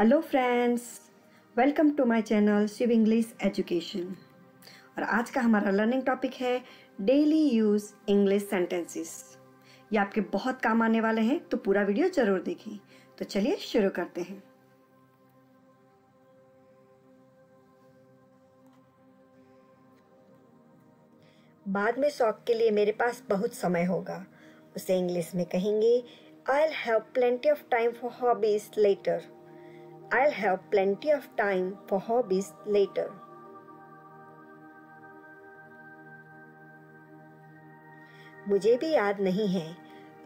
Hello friends, welcome to my channel Shiv English education. और आज का हमारा लर्निंग टॉपिक है डेली यूज़ इंग्लिश सेंटेंसेस। ये आपके बहुत काम आने वाले हैं, तो पूरा वीडियो ज़रूर देखें। तो चलिए शुरू करते हैं। बाद में शौक के लिए मेरे पास बहुत समय होगा, उसे इंग्लिश में कहेंगे I'll have plenty of time for hobbies later। I'll have plenty of time for hobbies later। मुझे भी याद नहीं है,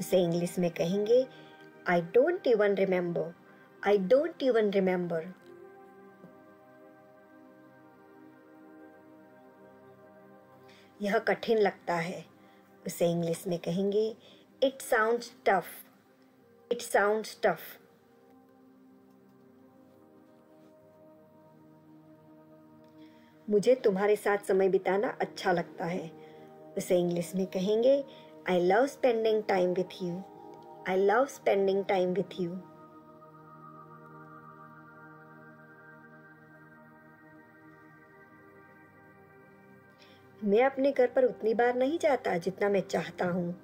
उसे इंग्लिश में कहेंगे I don't even remember। I don't even remember। यह कठिन लगता है, उसे इंग्लिश में कहेंगे It sounds tough। It sounds tough। मुझे तुम्हारे साथ समय बिताना अच्छा लगता है, उसे इंग्लिश में कहेंगे I love spending time with you। I love spending time with you। मैं अपने घर पर उतनी बार नहीं जाता जितना मैं चाहता हूँ,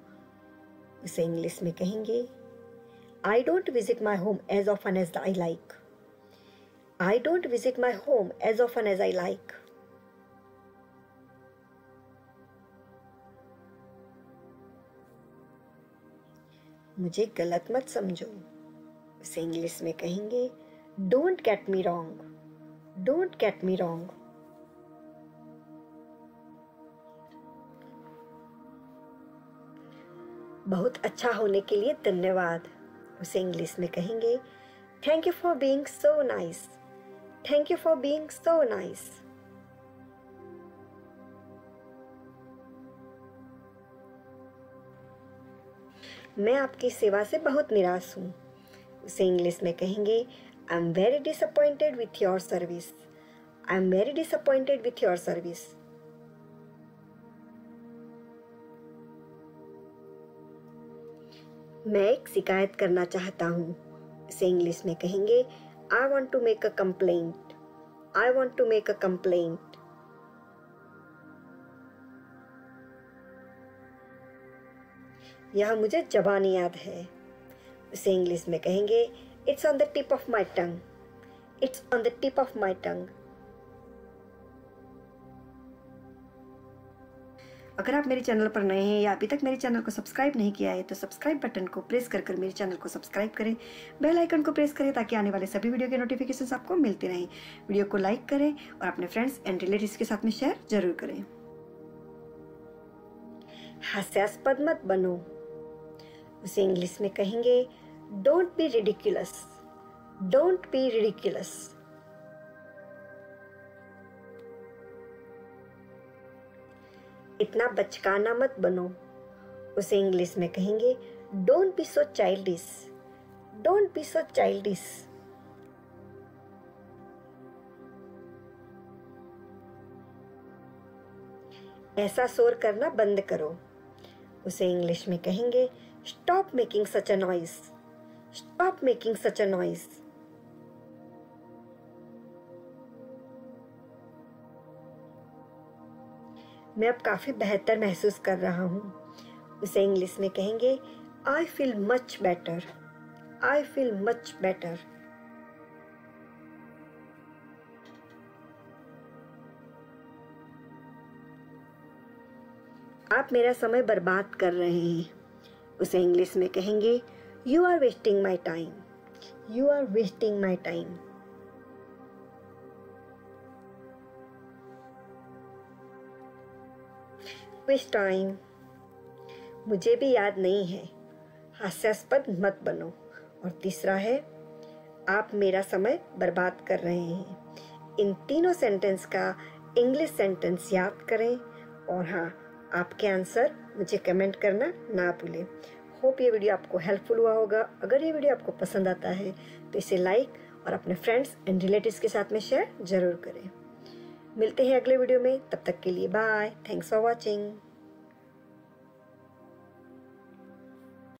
उसे इंग्लिश में कहेंगे I don't visit my home as often as I like। I don't visit my home as often as I like। मुझे गलत मत समझो, उसे इंग्लिश में कहेंगे Don't get me wrong। Don't get me wrong। बहुत अच्छा होने के लिए धन्यवाद, उसे इंग्लिश में कहेंगे Thank you for being so nice। Thank you for being so nice। मैं आपकी सेवा से बहुत निराश हूँ, उसे इंग्लिश में कहेंगे I am very disappointed with your service। I am very disappointed with your service। मैं एक शिकायत करना चाहता हूँ, उसे इंग्लिश में कहेंगे I want to make a complaint। I want to make a complaint। यह मुझे जबानी याद है, उसे इंग्लिश में कहेंगे It's on the tip of my tongue। It's on the tip of my tongue। अगर आप मेरे चैनल पर नए हैं या अभी तक मेरे चैनल को सब्सक्राइब नहीं किया है, तो सब्सक्राइब बटन को प्रेस कर मेरे चैनल को सब्सक्राइब करें। बेल आइकन को प्रेस करें ताकि आने वाले सभी वीडियो के नोटिफिकेशंस आपको मिलते रहें। वीडियो को लाइक करें और अपने फ्रेंड्स एंड रिलेटिव्स के साथ में शेयर जरूर करें। हास्यास्पद मत बनो, उसे इंग्लिश में कहेंगे don't be ridiculous. Don't be ridiculous. इतना बचकाना मत बनो, उसे इंग्लिश में कहेंगे don't be so childish. Don't be so childish. ऐसा शोर करना बंद करो, उसे इंग्लिश में कहेंगे stop making such a noise. Stop making such a noise. मैं अब काफ़ी बेहतर महसूस कर रहा हूँ, उसे इंग्लिश में कहेंगे I feel much better। I feel much better। आप मेरा समय बर्बाद कर रहे हैं, उसे इंग्लिश में कहेंगे You are wasting my time। You are wasting my time। Waste time। मुझे भी याद नहीं है, हास्यास्पद मत बनो। और तीसरा है आप मेरा समय बर्बाद कर रहे हैं। इन तीनों सेंटेंस का इंग्लिश सेंटेंस याद करें। और हाँ, आपके आंसर मुझे कमेंट करना ना भूलें। होप ये वीडियो आपको हेल्पफुल हुआ होगा। अगर ये वीडियो आपको पसंद आता है तो इसे लाइक और अपने फ्रेंड्स एंड रिलेटिव्स के साथ में शेयर जरूर करें। मिलते हैं अगले वीडियो में, तब तक के लिए बाय। Thanks for watching.